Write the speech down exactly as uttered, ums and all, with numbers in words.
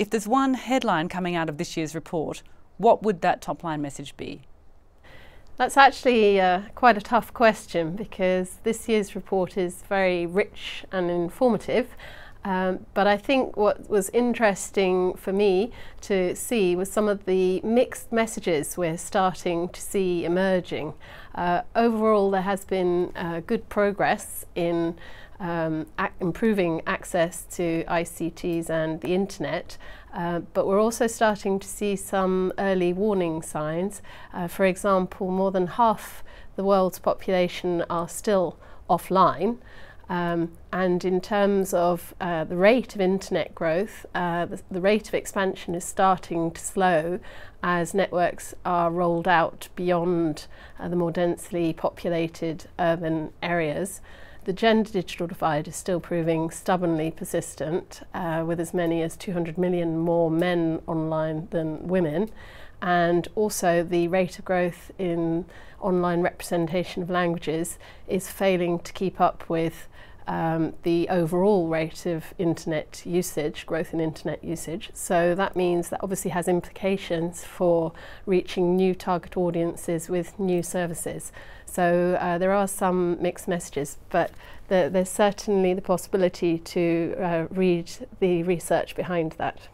If there's one headline coming out of this year's report, what would that top line message be? That's actually uh, quite a tough question, because this year's report is very rich and informative. Um, but I think what was interesting for me to see was some of the mixed messages we're starting to see emerging. Uh, overall, there has been uh, good progress in um, ac improving access to I C Ts and the internet, uh, but we're also starting to see some early warning signs. Uh, for example, more than half the world's population are still offline. Um, and in terms of uh, the rate of internet growth, uh, the, the rate of expansion is starting to slow as networks are rolled out beyond uh, the more densely populated urban areas. The gender digital divide is still proving stubbornly persistent, uh, with as many as two hundred million more men online than women. And also the rate of growth in online representation of languages is failing to keep up with um, the overall rate of internet usage, growth in internet usage. So that means that obviously has implications for reaching new target audiences with new services. So uh, there are some mixed messages, but there, there's certainly the possibility to uh, read the research behind that.